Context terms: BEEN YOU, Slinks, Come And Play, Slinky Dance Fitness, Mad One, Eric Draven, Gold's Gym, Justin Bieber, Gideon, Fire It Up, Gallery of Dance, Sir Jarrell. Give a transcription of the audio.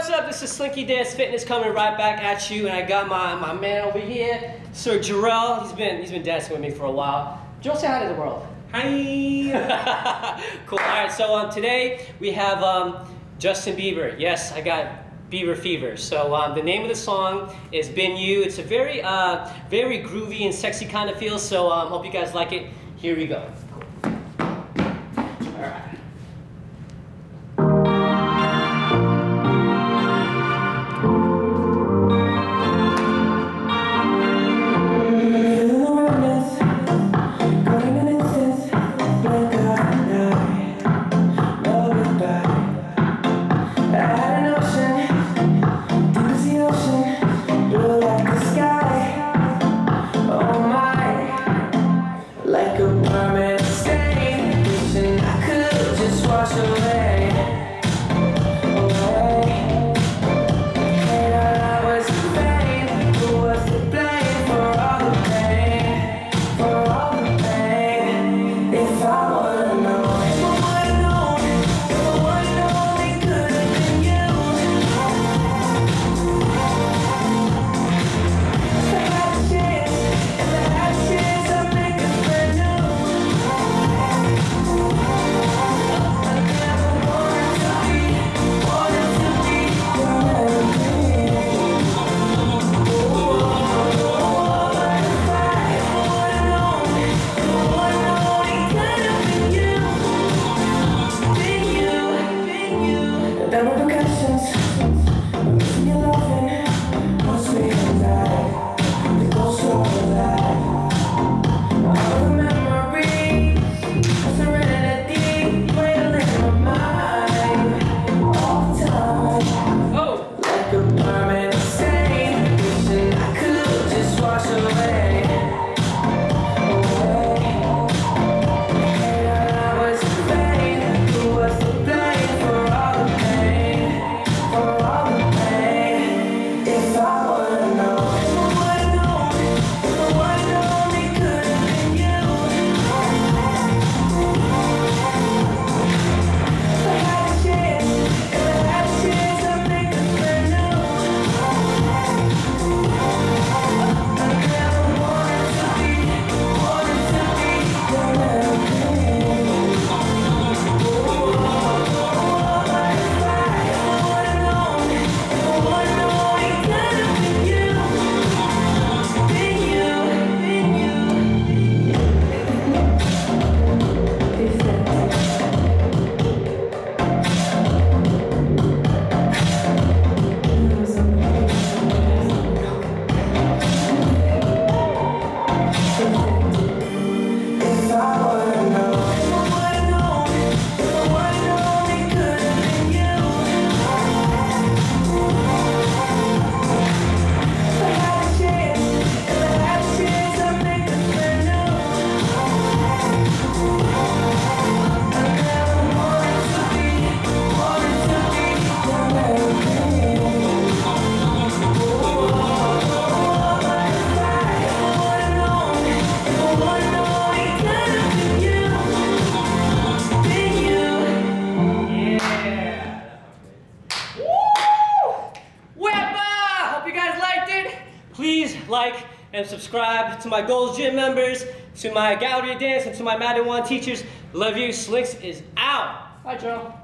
what's up? This is Slinky Dance Fitness coming right back at you, and I got my man over here, Sir Jarrell. He's been dancing with me for a while. Jarrell, say hi to the world. Hi. Cool. All right. So today we have Justin Bieber. Yes, I got Bieber fever. So the name of the song is "BEEN YOU." It's a very, very groovy and sexy kind of feel. So hope you guys like it. Here we go. Please like and subscribe to my Gold's Gym members, to my Gallery of Dance, and to my Mad One teachers. Love you. Slinks is out. Bye, Joe.